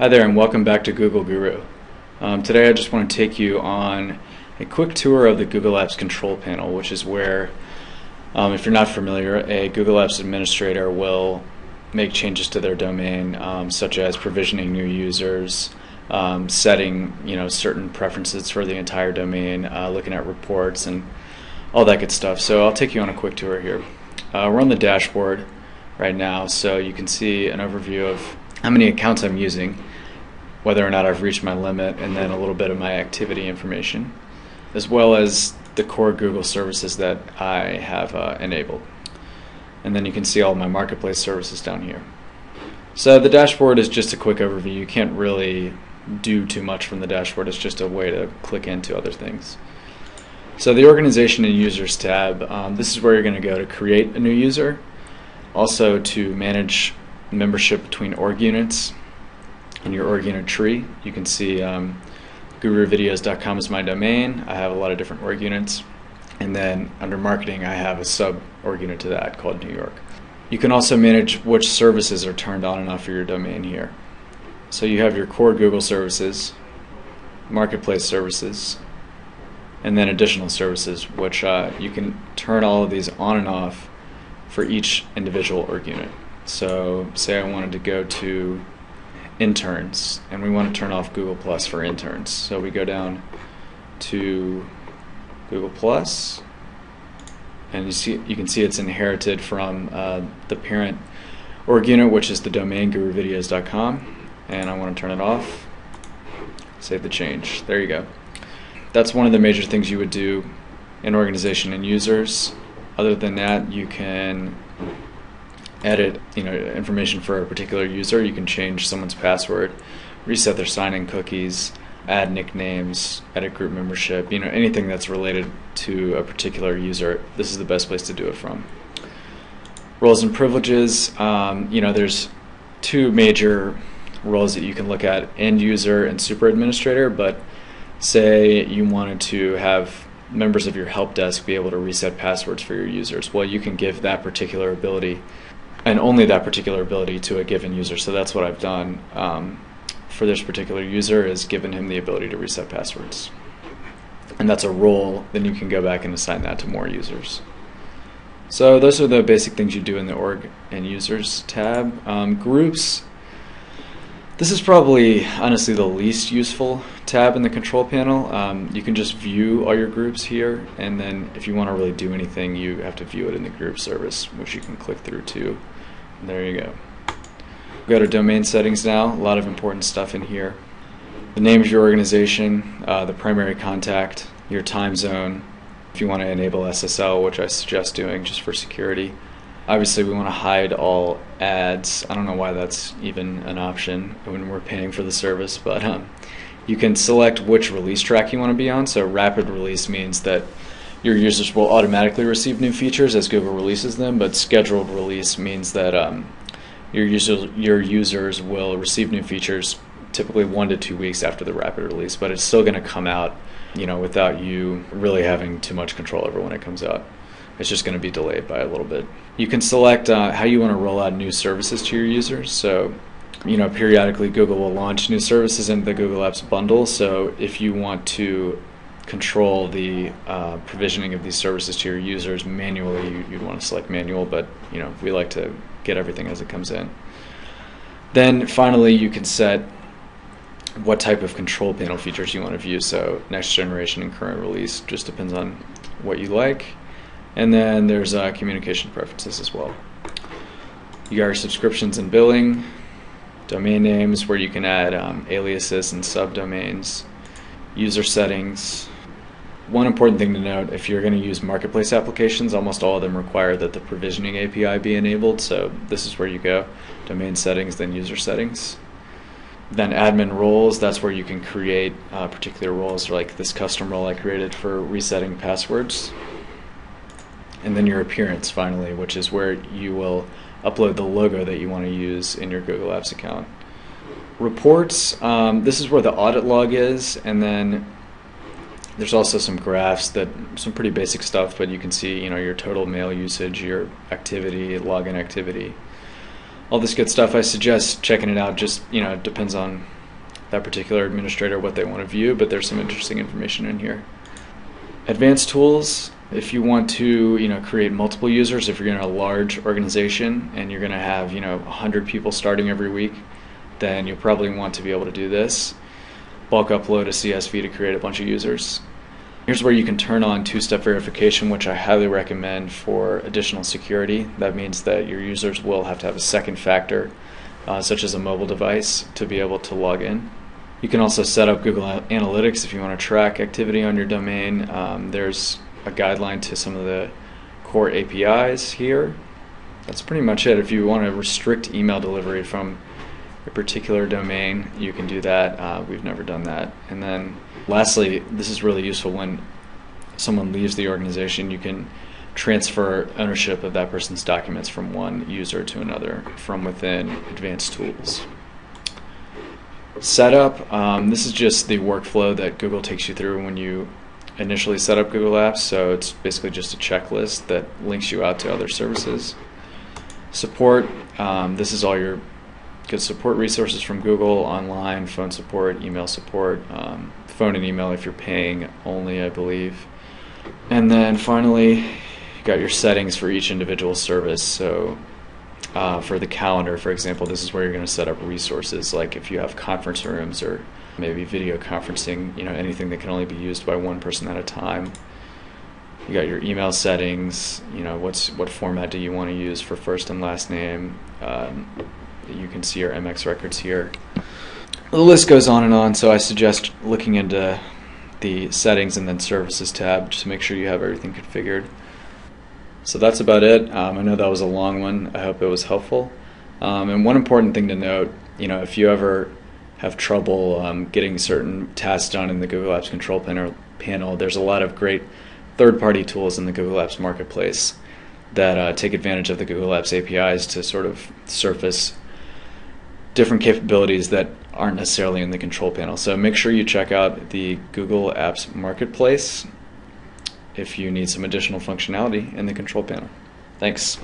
Hi there and welcome back to Google Guru. Today I just want to take you on a quick tour of the Google Apps Control Panel, which is where, if you're not familiar, a Google Apps administrator will make changes to their domain, such as provisioning new users, setting certain preferences for the entire domain, looking at reports and all that good stuff. So I'll take you on a quick tour here. We're on the dashboard right now, so you can see an overview of how many accounts I'm using, whether or not I've reached my limit, and then a little bit of my activity information, as well as the core Google services that I have enabled. And then you can see all my marketplace services down here. So the dashboard is just a quick overview. You can't really do too much from the dashboard. It's just a way to click into other things. So the Organization and Users tab, this is where you're going to go to create a new user, also to manage membership between org units and your org unit tree. You can see guruvideos.com is my domain. I have a lot of different org units, and then under marketing I have a sub org unit to that called New York. You can also manage which services are turned on and off for your domain here. So you have your core Google services, marketplace services, and then additional services, which you can turn all of these on and off for each individual org unit. So say I wanted to go to interns, and we want to turn off Google Plus for interns. So we go down to Google Plus, and you can see it's inherited from the parent org unit, which is the domain guruvideos.com, and I want to turn it off. Save the change. There you go. That's one of the major things you would do in Organization and Users. Other than that, you can edit information for a particular user. You can change someone's password, reset their sign-in cookies, add nicknames, edit group membership, anything that's related to a particular user. This is the best place to do it from. Roles and privileges, there's two major roles that you can look at, end user and super administrator, but say you wanted to have members of your help desk be able to reset passwords for your users. Well, you can give that particular ability and only that particular ability to a given user. So that's what I've done for this particular user, is given him the ability to reset passwords. And that's a role. Then you can go back and assign that to more users. So those are the basic things you do in the Org and Users tab. Groups, this is probably honestly the least useful tab in the control panel. You can just view all your groups here, and then if you want to really do anything, you have to view it in the group service, which you can click through to. There you go. Go to domain settings now. A lot of important stuff in here. The name of your organization, the primary contact, your time zone, if you want to enable SSL, which I suggest doing just for security. Obviously we want to hide all ads. I don't know why that's even an option when we're paying for the service, but you can select which release track you want to be on. So rapid release means that your users will automatically receive new features as Google releases them, but scheduled release means that your users will receive new features typically 1 to 2 weeks after the rapid release, but it's still going to come out without you really having too much control over when it comes out. It's just going to be delayed by a little bit. You can select how you want to roll out new services to your users. So, periodically Google will launch new services into the Google Apps bundle. So if you want to control the provisioning of these services to your users manually, you'd want to select manual, but we like to get everything as it comes in. Then finally, you can set what type of control panel features you want to view. So next generation and current release, just depends on what you like. And then there's communication preferences as well. You got your subscriptions and billing, domain names where you can add aliases and subdomains, user settings. One important thing to note, if you're going to use marketplace applications, almost all of them require that the provisioning API be enabled. So this is where you go, domain settings, then user settings. Then admin roles, that's where you can create particular roles, like this custom role I created for resetting passwords. And then your appearance finally, which is where you will upload the logo that you want to use in your Google Apps account. Reports, this is where the audit log is, and then there's also some graphs, that some pretty basic stuff, but you can see your total mail usage, your activity, login activity, all this good stuff. I suggest checking it out. Just, you know, it depends on that particular administrator what they want to view, but there's some interesting information in here. Advanced tools, if you want to, you know, create multiple users, if you're in a large organization and you're going to have, you know, 100 people starting every week, then you'll probably want to be able to do this. Bulk upload a CSV to create a bunch of users. Here's where you can turn on two-step verification, which I highly recommend for additional security. That means that your users will have to have a second factor, such as a mobile device, to be able to log in. You can also set up Google Analytics if you want to track activity on your domain. There's a guideline to some of the core APIs here. That's pretty much it. If you want to restrict email delivery from a particular domain, you can do that. We've never done that. And then lastly, this is really useful when someone leaves the organization. You can transfer ownership of that person's documents from one user to another from within advanced tools. Setup, this is just the workflow that Google takes you through when you initially set up Google Apps, so it's basically just a checklist that links you out to other services. Support, this is all your good support resources from Google, online, phone support, email support, phone and email if you're paying only, I believe. And then finally, you got your settings for each individual service. So for the calendar, for example, this is where you're going to set up resources, like if you have conference rooms or maybe video conferencing, you know, anything that can only be used by one person at a time. You got your email settings, you know, what format do you want to use for first and last name. You can see your MX records here. The list goes on and on, so I suggest looking into the settings and then services tab just to make sure you have everything configured. So that's about it. I know that was a long one. I hope it was helpful. And one important thing to note, you know, if you ever have trouble getting certain tasks done in the Google Apps Control Panel, there's a lot of great third-party tools in the Google Apps Marketplace that take advantage of the Google Apps APIs to sort of surface different capabilities that aren't necessarily in the control panel. So make sure you check out the Google Apps Marketplace if you need some additional functionality in the control panel. Thanks.